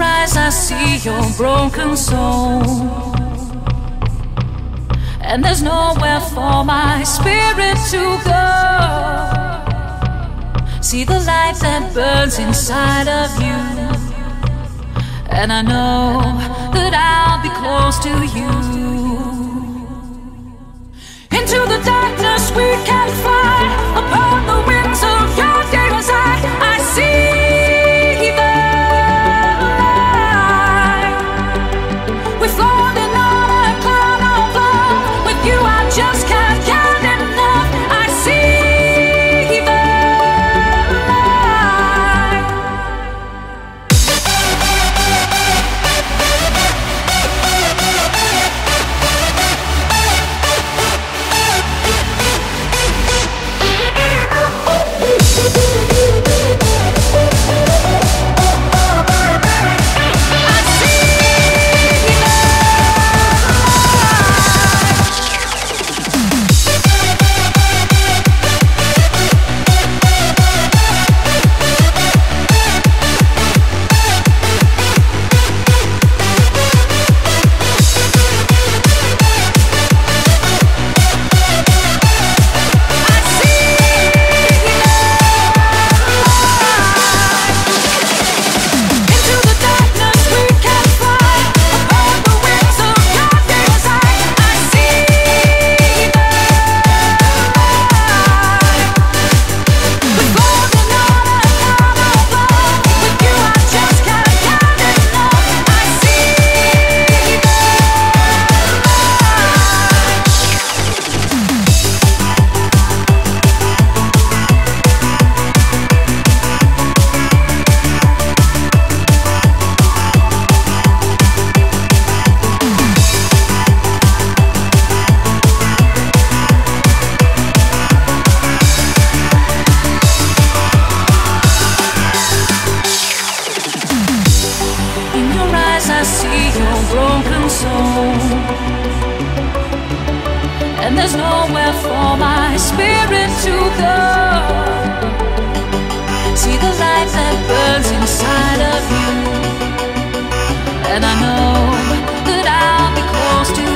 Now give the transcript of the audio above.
eyes I see your broken soul, and there's nowhere for my spirit to go. See the light that burns inside of you, and I know that I'll be close to you. Into the darkness we can fly, upon the wings of your devil's eye, I see inside of you, and I know that I'll be close to you.